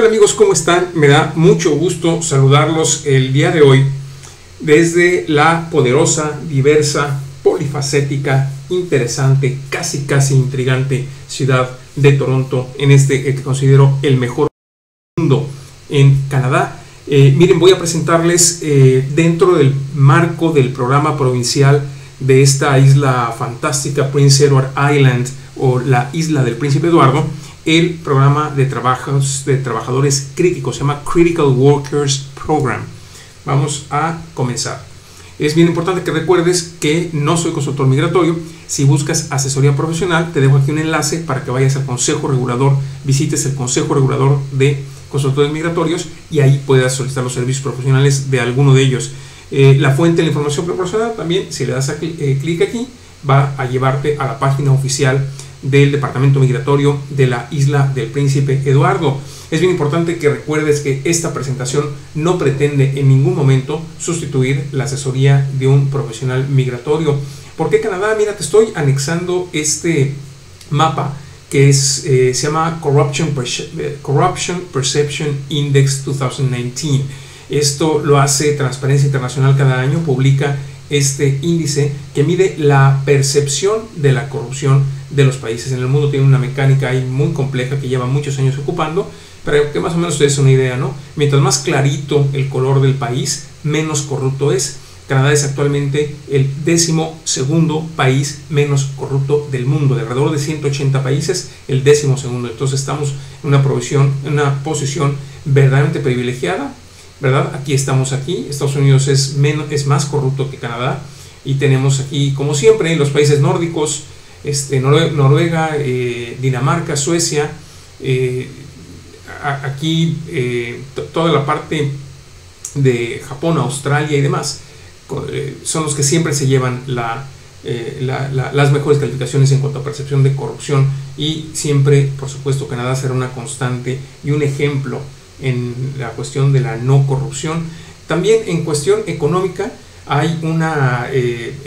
tal amigos? ¿Cómo están? Me da mucho gusto saludarlos el día de hoy desde la poderosa, diversa, polifacética, interesante, casi intrigante ciudad de Toronto, en este que considero el mejor mundo en Canadá. Miren, voy a presentarles dentro del marco del programa provincial de esta isla fantástica, Prince Edward Island, o la isla del Príncipe Eduardo, el programa de trabajadores críticos, se llama Critical Workers Program. Vamos a comenzar. Es bien importante que recuerdes que no soy consultor migratorio. Si buscas asesoría profesional, te dejo aquí un enlace para que vayas al Consejo Regulador, visites el Consejo Regulador de Consultores Migratorios y ahí puedas solicitar los servicios profesionales de alguno de ellos. La fuente de la información proporcionada también, si le das clic aquí, va a llevarte a la página oficial del Departamento Migratorio de la Isla del Príncipe Eduardo. Es bien importante que recuerdes que esta presentación no pretende en ningún momento sustituir la asesoría de un profesional migratorio. ¿Por qué Canadá? Mira, te estoy anexando este mapa que es, se llama Corruption Perception Index 2019. Esto lo hace Transparencia Internacional cada año, publica este índice que mide la percepción de la corrupción de los países en el mundo. Tiene una mecánica ahí muy compleja que lleva muchos años ocupando, pero que más o menos ustedes son una idea, ¿no? Mientras más clarito el color del país, menos corrupto es. Canadá es actualmente el 12º país menos corrupto del mundo. De alrededor de 180 países, el 12º. Entonces estamos en una posición verdaderamente privilegiada, ¿verdad? Aquí estamos aquí, Estados Unidos es más corrupto que Canadá, y tenemos aquí, como siempre, los países nórdicos, Noruega, Dinamarca, Suecia, aquí toda la parte de Japón, Australia y demás, son los que siempre se llevan las mejores calificaciones en cuanto a percepción de corrupción, y siempre, por supuesto, Canadá será una constante y un ejemplo en la cuestión de la no corrupción. También en cuestión económica hay una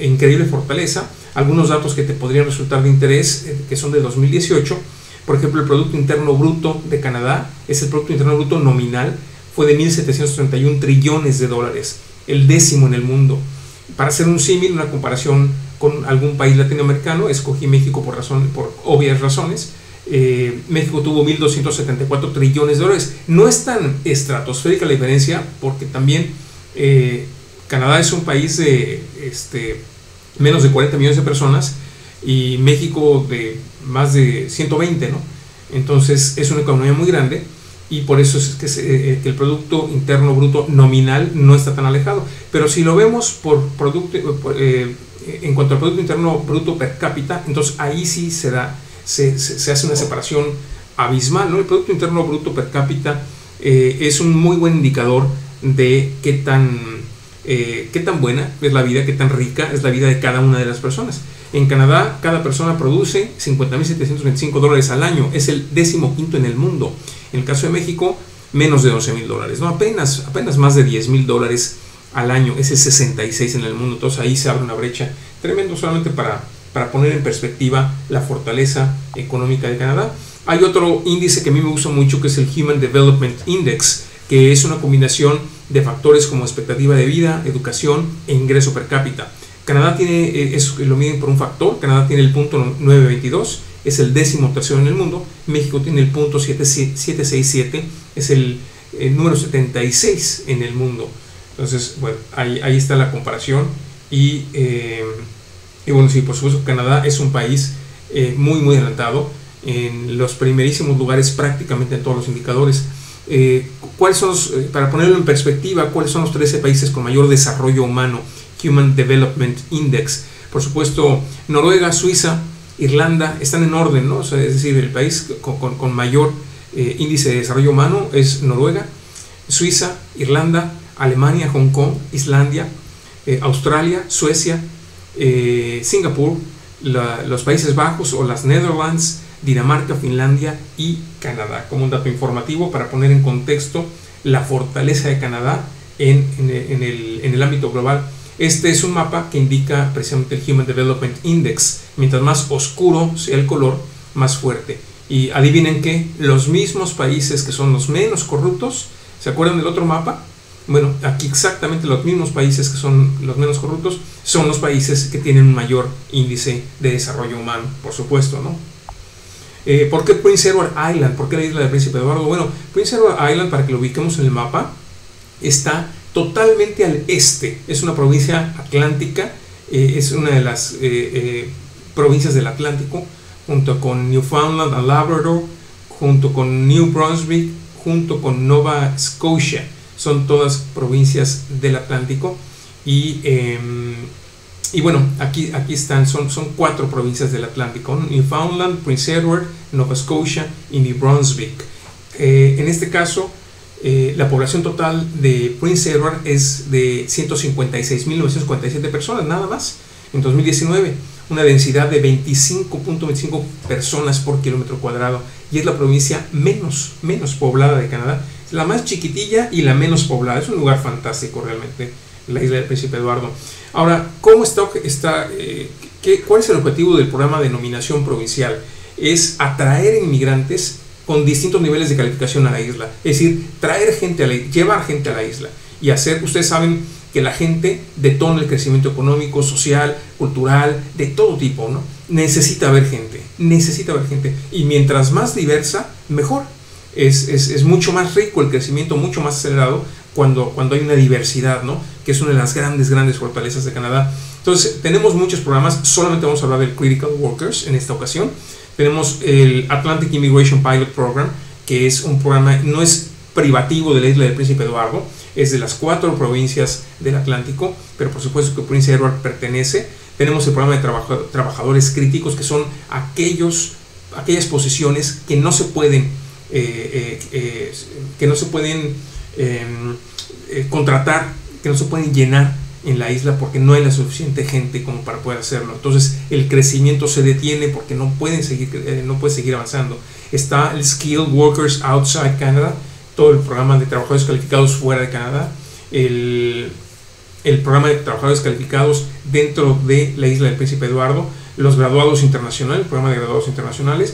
increíble fortaleza. Algunos datos que te podrían resultar de interés, que son de 2018, por ejemplo, el Producto Interno Bruto de Canadá, es el Producto Interno Bruto nominal, fue de 1.731 trillones de dólares, el 10º en el mundo. Para hacer un símil, una comparación con algún país latinoamericano, escogí México por obvias razones. México tuvo 1.274 trillones de dólares. No es tan estratosférica la diferencia, porque también Canadá es un país de menos de 40 millones de personas y México de más de 120, ¿no? Entonces es una economía muy grande, y por eso es que el Producto Interno Bruto nominal no está tan alejado. Pero si lo vemos en cuanto al Producto Interno Bruto per cápita, entonces ahí sí se da. Se hace una separación abismal, ¿no? El Producto Interno Bruto per cápita es un muy buen indicador de qué tan buena es la vida, qué tan rica es la vida de cada una de las personas. En Canadá, cada persona produce $50,725 al año, es el 15º en el mundo. En el caso de México, menos de $12,000, ¿no? apenas más de $10,000 al año, es el 66 en el mundo. Entonces ahí se abre una brecha tremenda, solamente para poner en perspectiva la fortaleza económica de Canadá. Hay otro índice que a mí me gusta mucho, que es el Human Development Index, que es una combinación de factores como expectativa de vida, educación e ingreso per cápita. Canadá tiene, lo miden por un factor, Canadá tiene el punto 922, es el 13º en el mundo. México tiene el punto 767, es el número 76 en el mundo. Entonces, bueno, ahí está la comparación. Y bueno, sí, por supuesto, Canadá es un país muy adelantado, en los primerísimos lugares prácticamente en todos los indicadores. ¿Cuáles son para ponerlo en perspectiva, cuáles son los 13 países con mayor desarrollo humano? Human Development Index. Por supuesto, Noruega, Suiza, Irlanda están en orden, ¿no? O sea, es decir, el país con mayor índice de desarrollo humano es Noruega, Suiza, Irlanda, Alemania, Hong Kong, Islandia, Australia, Suecia, Singapur, los Países Bajos o las Netherlands, Dinamarca, Finlandia y Canadá. Como un dato informativo para poner en contexto la fortaleza de Canadá en el ámbito global. Este es un mapa que indica precisamente el Human Development Index. Mientras más oscuro sea el color, más fuerte. Y adivinen qué, los mismos países que son los menos corruptos, ¿se acuerdan del otro mapa? Bueno, aquí exactamente los mismos países que son los menos corruptos son los países que tienen un mayor índice de desarrollo humano, por supuesto, ¿no? ¿Por qué Prince Edward Island? ¿Por qué la isla del Príncipe Eduardo? Bueno, Prince Edward Island, para que lo ubiquemos en el mapa, está totalmente al este. Es una provincia atlántica, es una de las provincias del Atlántico, junto con Newfoundland y Labrador, junto con New Brunswick, junto con Nova Scotia. Son todas provincias del Atlántico. Y bueno, aquí están, son cuatro provincias del Atlántico, ¿no? Newfoundland, Prince Edward, Nova Scotia y New Brunswick. En este caso, la población total de Prince Edward es de 156.957 personas, nada más, en 2019. Una densidad de 25.25 personas por kilómetro cuadrado. Y es la provincia menos poblada de Canadá. Es la más chiquitilla y la menos poblada. Es un lugar fantástico realmente, la isla del Príncipe Eduardo. Ahora, ¿cómo cuál es el objetivo del programa de nominación provincial? Es atraer inmigrantes con distintos niveles de calificación a la isla. Es decir, traer gente a la isla, llevar gente a la isla. Y hacer, ustedes saben que la gente detona el crecimiento económico, social, cultural, de todo tipo, ¿no? Necesita haber gente, y mientras más diversa, mejor. Es mucho más rico el crecimiento, mucho más acelerado cuando hay una diversidad, ¿no? Que es una de las grandes fortalezas de Canadá. Entonces, tenemos muchos programas, solamente vamos a hablar del Critical Workers en esta ocasión. Tenemos el Atlantic Immigration Pilot Program, que es un programa, no es privativo de la isla del Príncipe Eduardo, es de las cuatro provincias del Atlántico, pero por supuesto que Prince Edward pertenece. Tenemos el programa de trabajadores críticos, que son aquellas posiciones que no se pueden contratar, que no se pueden llenar en la isla porque no hay la suficiente gente como para poder hacerlo. Entonces el crecimiento se detiene porque no puede seguir avanzando. Está el Skilled Workers Outside Canada, todo el programa de trabajadores calificados fuera de Canadá, el programa de trabajadores calificados dentro de la isla del Príncipe Eduardo, los graduados internacionales, el programa de graduados internacionales.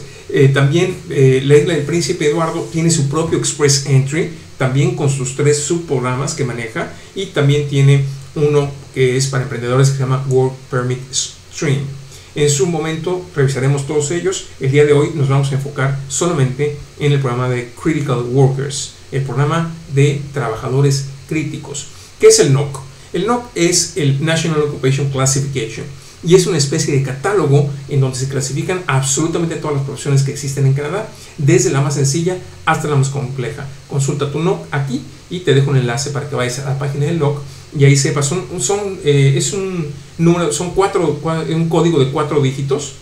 También la isla del Príncipe Eduardo tiene su propio Express Entry, también con sus tres subprogramas que maneja, y también tiene uno que es para emprendedores que se llama Work Permit Stream. En su momento revisaremos todos ellos. El día de hoy nos vamos a enfocar solamente en el programa de Critical Workers, el programa de trabajadores críticos. ¿Qué es el NOC? El NOC es el National Occupation Classification y es una especie de catálogo en donde se clasifican absolutamente todas las profesiones que existen en Canadá, desde la más sencilla hasta la más compleja. Consulta tu NOC aquí y te dejo un enlace para que vayas a la página del NOC y ahí sepas, un código de 4 dígitos,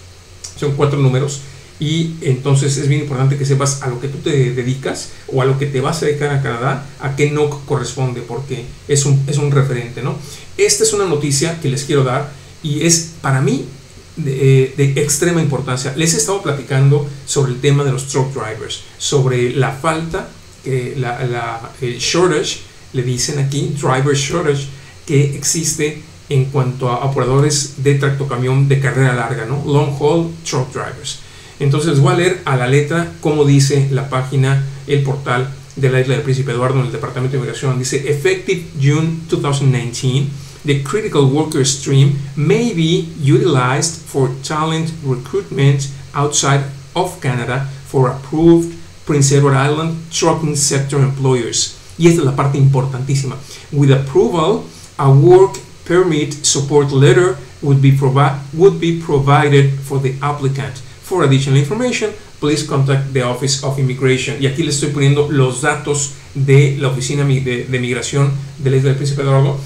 son 4 números, y entonces es bien importante que sepas a lo que tú te dedicas o a lo que te vas a dedicar a Canadá, a qué no corresponde, porque es un referente, ¿no? Esta es una noticia que les quiero dar y es para mí de extrema importancia. Les he estado platicando sobre el tema de los truck drivers, sobre la falta, el shortage, le dicen aquí, driver shortage, que existe en cuanto a operadores de tractocamión de carrera larga, ¿no? Long haul truck drivers. Entonces les voy a leer a la letra como dice la página, el portal de la isla del Príncipe Eduardo en el Departamento de Inmigración. Dice, effective June 2019, the critical worker stream may be utilized for talent recruitment outside of Canada for approved Prince Edward Island trucking sector employers. Y esta es la parte importantísima. With approval, a work permit support letter would be provided for the applicant. For additional information, please contact the Office of Immigration. Y aquí les estoy poniendo los datos de la Oficina de Migración de la Isla del Príncipe Eduardo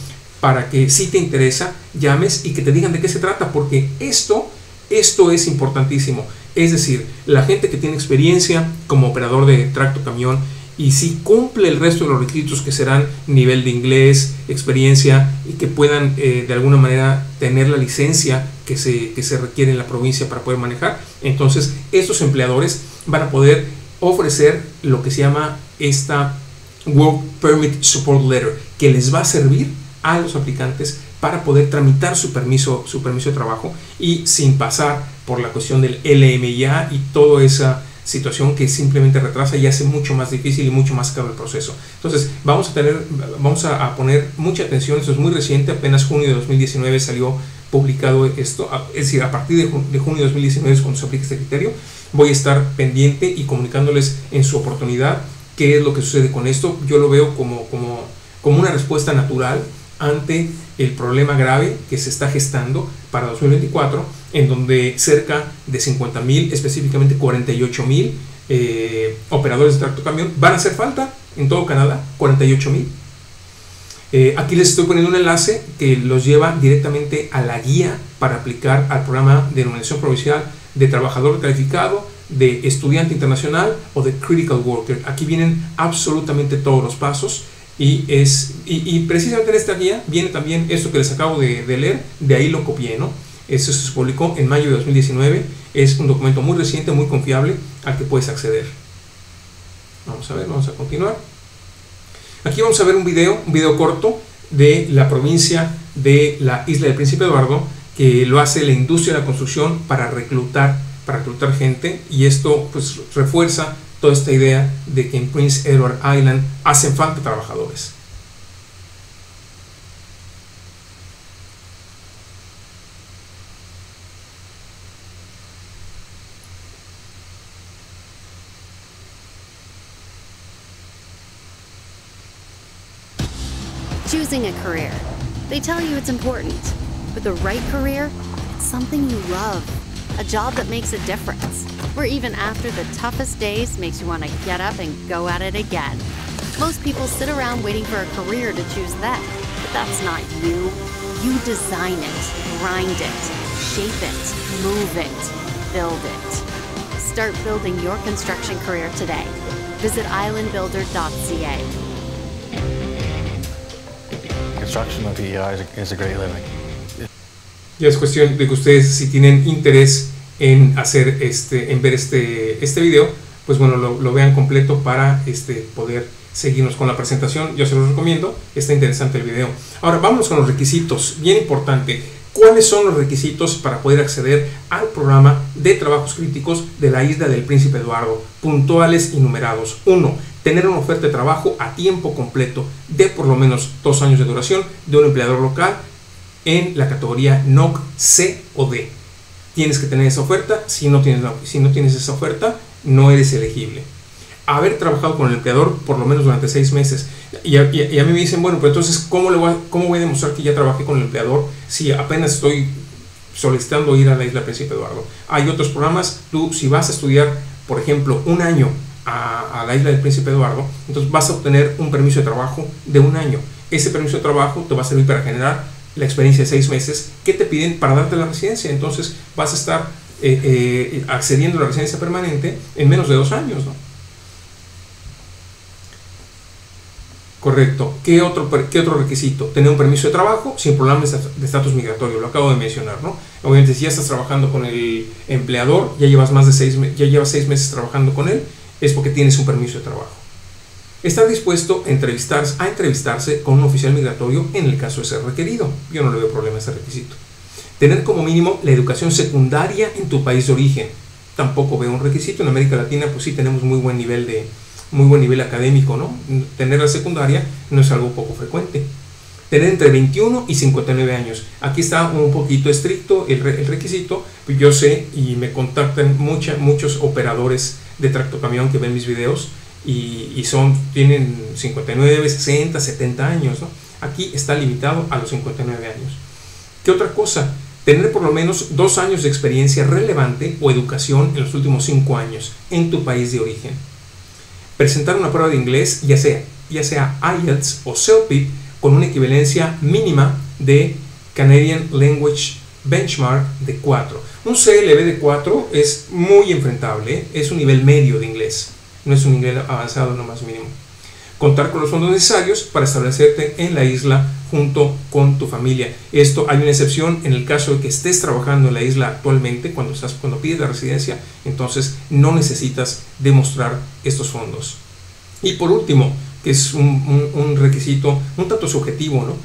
para que, si te interesa, llames y que te digan de qué se trata, porque esto es importantísimo. Es decir, la gente que tiene experiencia como operador de tractocamión y si cumple el resto de los requisitos, que serán nivel de inglés, experiencia, y que puedan de alguna manera tener la licencia que se requiere en la provincia para poder manejar, entonces estos empleadores van a poder ofrecer lo que se llama esta Work Permit Support Letter, que les va a servir a los aplicantes para poder tramitar su permiso de trabajo, y sin pasar por la cuestión del LMIA y toda esa situación que simplemente retrasa y hace mucho más difícil y mucho más caro el proceso. Entonces vamos a poner mucha atención. Esto es muy reciente, apenas junio de 2019 salió publicado esto, es decir, a partir de junio de 2019 es cuando se aplica este criterio. Voy a estar pendiente y comunicándoles en su oportunidad qué es lo que sucede con esto. Yo lo veo como una respuesta natural ante el problema grave que se está gestando para 2024, en donde cerca de 50.000, específicamente 48.000 operadores de tractocamión van a hacer falta en todo Canadá, 48.000. Aquí les estoy poniendo un enlace que los lleva directamente a la guía para aplicar al programa de denominación provincial de trabajador calificado, de estudiante internacional o de critical worker. Aquí vienen absolutamente todos los pasos. Y precisamente en esta guía viene también esto que les acabo de leer, de ahí lo copié, ¿no? Eso se publicó en mayo de 2019, es un documento muy reciente, muy confiable, al que puedes acceder. Vamos a ver, vamos a continuar. Aquí vamos a ver un video corto de la provincia de la isla del Príncipe Eduardo, que lo hace la industria de la construcción para reclutar gente, y esto pues refuerza toda esta idea de que en Prince Edward Island hacen falta trabajadores. Choosing a career. They tell you it's important, but the right career, it's something you love. A job that makes a difference, where even after the toughest days makes you want to get up and go at it again. Most people sit around waiting for a career to choose them, but that's not you. You design it, grind it, shape it, move it, build it. Start building your construction career today. Visit islandbuilder.ca. Construction of EI is a great living. Ya es cuestión de que ustedes, si tienen interés en hacer en ver este video, pues bueno, lo vean completo para poder seguirnos con la presentación. Yo se los recomiendo, está interesante el video. Ahora vamos con los requisitos, bien importante. ¿Cuáles son los requisitos para poder acceder al programa de trabajos críticos de la isla del Príncipe Eduardo? Puntuales y numerados. 1. Tener una oferta de trabajo a tiempo completo de por lo menos 2 años de duración de un empleador local en la categoría NOC C o D. Tienes que tener esa oferta. Si no tienes esa oferta, no eres elegible. Haber trabajado con el empleador por lo menos durante 6 meses. Y a mí me dicen, bueno, pero entonces ¿cómo voy a demostrar que ya trabajé con el empleador si apenas estoy solicitando ir a la isla Príncipe Eduardo? Hay otros programas. Tú, si vas a estudiar, por ejemplo, 1 año a la isla del Príncipe Eduardo, entonces vas a obtener un permiso de trabajo de 1 año. Ese permiso de trabajo te va a servir para generar la experiencia de 6 meses que te piden para darte la residencia. Entonces vas a estar accediendo a la residencia permanente en menos de 2 años, ¿no? Correcto. ¿Qué otro requisito? Tener un permiso de trabajo sin problemas de estatus migratorio, lo acabo de mencionar, ¿no? Obviamente, si ya estás trabajando con el empleador, ya llevas seis meses trabajando con él, es porque tienes un permiso de trabajo. Estar dispuesto a entrevistarse con un oficial migratorio en el caso de ser requerido. Yo no le veo problema a ese requisito. Tener como mínimo la educación secundaria en tu país de origen. Tampoco veo un requisito. En América Latina pues sí tenemos muy buen nivel académico, ¿no? Tener la secundaria no es algo poco frecuente. Tener entre 21 y 59 años. Aquí está un poquito estricto el requisito. Yo sé, y me contactan muchos operadores de tractocamión que ven mis videos, y tienen 59, 60, 70 años, ¿no? Aquí está limitado a los 59 años. ¿Qué otra cosa? Tener por lo menos 2 años de experiencia relevante o educación en los últimos 5 años en tu país de origen. Presentar una prueba de inglés, ya sea IELTS o CELPIP, con una equivalencia mínima de Canadian Language Benchmark de 4. Un CLB de 4 es muy enfrentable, ¿eh? Es un nivel medio de inglés. No es un nivel avanzado, no más mínimo. Contar con los fondos necesarios para establecerte en la isla junto con tu familia. Esto, hay una excepción en el caso de que estés trabajando en la isla actualmente. Cuando pides la residencia, entonces no necesitas demostrar estos fondos. Y por último, que es un requisito un tanto subjetivo, ¿no?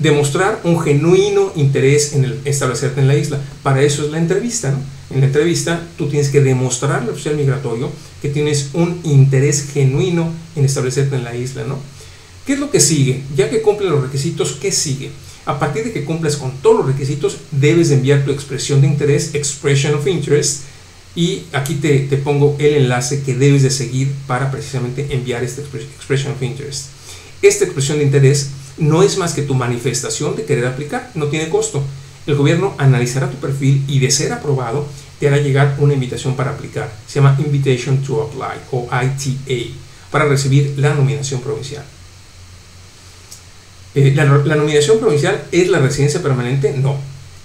Demostrar un genuino interés en establecerte en la isla. Para eso es la entrevista, ¿no? en la entrevista, tú tienes que demostrarle al oficial migratorio que tienes un interés genuino en establecerte en la isla, ¿no? ¿Qué es lo que sigue? Ya que cumple los requisitos, ¿qué sigue? A partir de que cumplas con todos los requisitos, debes enviar tu expresión de interés, Expression of Interest, y aquí te pongo el enlace que debes de seguir para precisamente enviar esta Expression of Interest. Esta expresión de interés no es más que tu manifestación de querer aplicar, no tiene costo. El gobierno analizará tu perfil y, de ser aprobado, te hará llegar una invitación para aplicar. Se llama Invitation to Apply o ITA, para recibir la nominación provincial. ¿La nominación provincial es la residencia permanente? No.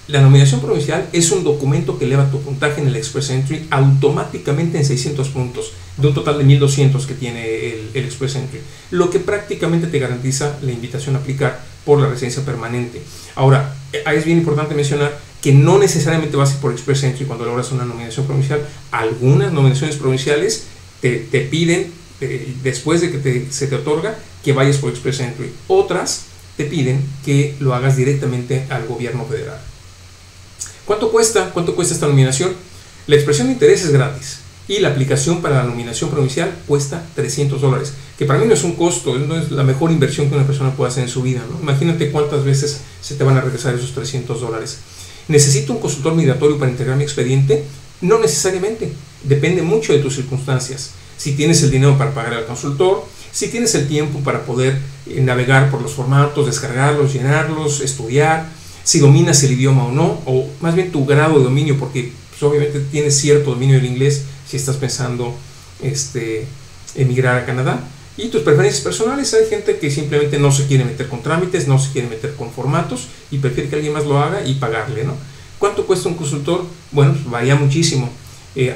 La nominación provincial es un documento que eleva tu puntaje en el Express Entry automáticamente en 600 puntos, de un total de 1200 que tiene el Express Entry, lo que prácticamente te garantiza la invitación a aplicar por la residencia permanente. Ahora, es bien importante mencionar que no necesariamente vas a ir por Express Entry cuando logras una nominación provincial. Algunas nominaciones provinciales te piden, después de que se te otorga, que vayas por Express Entry. Otras te piden que lo hagas directamente al gobierno federal. ¿Cuánto cuesta esta nominación? La expresión de interés es gratis y la aplicación para la nominación provincial cuesta $300, que para mí no es un costo, no es la mejor inversión que una persona puede hacer en su vida, ¿no? Imagínate cuántas veces se te van a regresar esos $300. ¿Necesito un consultor migratorio para integrar mi expediente? No necesariamente, depende mucho de tus circunstancias. Si tienes el dinero para pagar al consultor, si tienes el tiempo para poder navegar por los formatos, descargarlos, llenarlos, estudiar, si dominas el idioma o no, o más bien tu grado de dominio, porque pues, obviamente tienes cierto dominio del inglés si estás pensando emigrar a Canadá, y tus preferencias personales. Hay gente que simplemente no se quiere meter con trámites, no se quiere meter con formatos y prefiere que alguien más lo haga y pagarle, ¿no? ¿Cuánto cuesta un consultor? Bueno, pues varía muchísimo.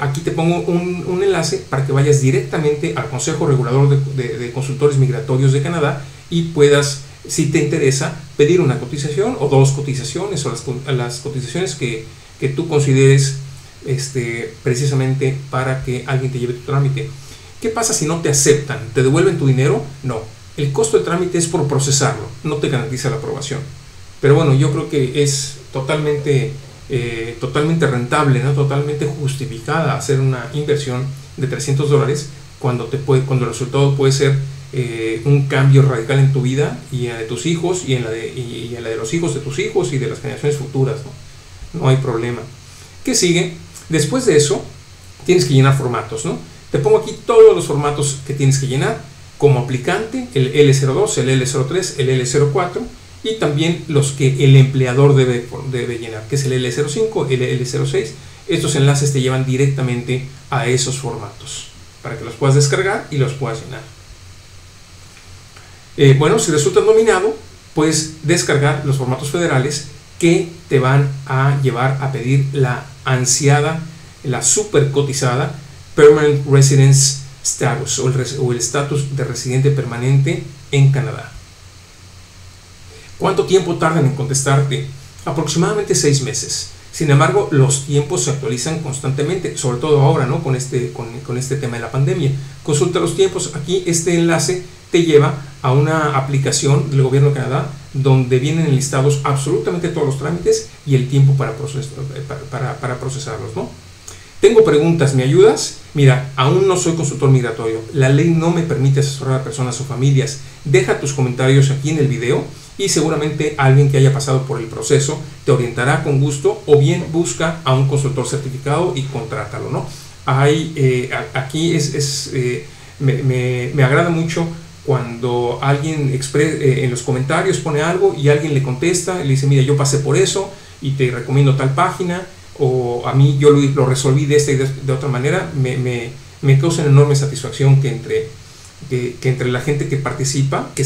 Aquí te pongo un enlace para que vayas directamente al Consejo Regulador de Consultores Migratorios de Canadá y puedas, si te interesa, pedir una cotización o dos cotizaciones, o las cotizaciones que tú consideres precisamente para que alguien te lleve tu trámite. ¿Qué pasa si no te aceptan? ¿Te devuelven tu dinero? No. El costo del trámite es por procesarlo, no te garantiza la aprobación. Pero bueno, yo creo que es totalmente rentable, ¿no? Totalmente justificada hacer una inversión de $300 cuando el resultado puede ser un cambio radical en tu vida y en la de tus hijos y en la de los hijos de tus hijos y de las generaciones futuras, ¿no? No hay problema. ¿Qué sigue? Después de eso tienes que llenar formatos, ¿no? Te pongo aquí todos los formatos que tienes que llenar como aplicante: el L02, el L03, el L04 y también los que el empleador debe llenar, que es el L05, el L06. Estos enlaces te llevan directamente a esos formatos para que los puedas descargar y los puedas llenar. Bueno, si resultas nominado, puedes descargar los formatos federales que te van a llevar a pedir la ansiada, la supercotizada Permanent Residence Status o el estatus de residente permanente en Canadá. ¿Cuánto tiempo tardan en contestarte? Aproximadamente 6 meses. Sin embargo, los tiempos se actualizan constantemente, sobre todo ahora, ¿no? con este tema de la pandemia. Consulta los tiempos. Aquí este enlace te lleva a una aplicación del gobierno de Canadá donde vienen enlistados absolutamente todos los trámites y el tiempo para procesarlos, ¿no? Tengo preguntas, ¿me ayudas? Mira, aún no soy consultor migratorio, la ley no me permite asesorar a personas o familias. Deja tus comentarios aquí en el video y seguramente alguien que haya pasado por el proceso te orientará con gusto, o bien busca a un consultor certificado y contrátalo, ¿no? Aquí me agrada mucho cuando alguien en los comentarios pone algo y alguien le contesta, le dice: mira, yo pasé por eso y te recomiendo tal página, o a mí yo lo resolví de esta y de otra manera. Me causa una enorme satisfacción que entre la gente que participa, que